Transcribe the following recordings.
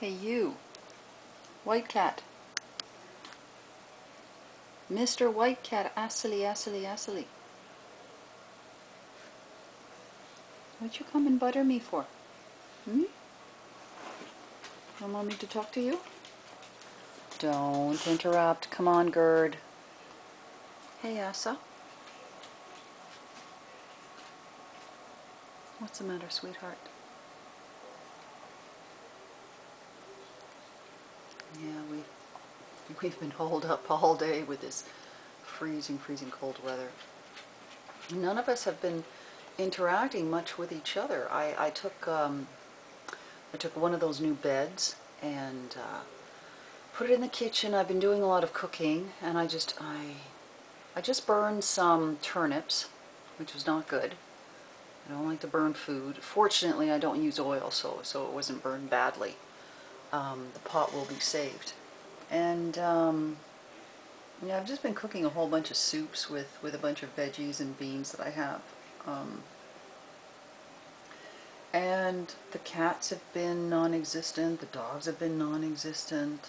Hey you, White Cat. Mr. White Cat, Astley, Astley, Astley. What you come and bother me for? Hmm? Don't want me to talk to you? Don't interrupt. Come on, Gerd. Hey, Asa. What's the matter, sweetheart? Yeah, we've been holed up all day with this freezing cold weather. None of us have been interacting much with each other. I took one of those new beds and put it in the kitchen. I've been doing a lot of cooking, and I just burned some turnips, which was not good. I don't like to burn food. Fortunately, I don't use oil, so it wasn't burned badly. The pot will be saved. And yeah, I've just been cooking a whole bunch of soups with a bunch of veggies and beans that I have. And the cats have been non-existent, the dogs have been non-existent.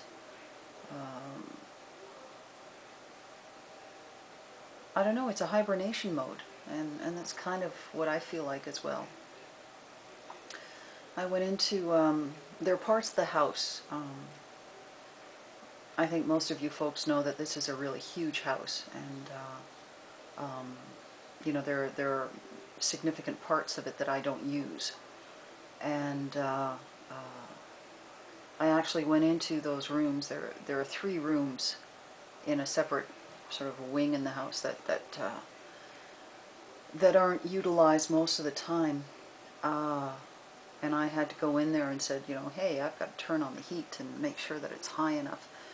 I don't know, it's a hibernation mode, and that's kind of what I feel like as well. I went into, there are parts of the house, I think most of you folks know that this is a really huge house, and you know, there are significant parts of it that I don't use. And I actually went into those rooms. There are three rooms in a separate sort of wing in the house that aren't utilized most of the time. And I had to go in there and said, you know, hey, I've got to turn on the heat and make sure that it's high enough.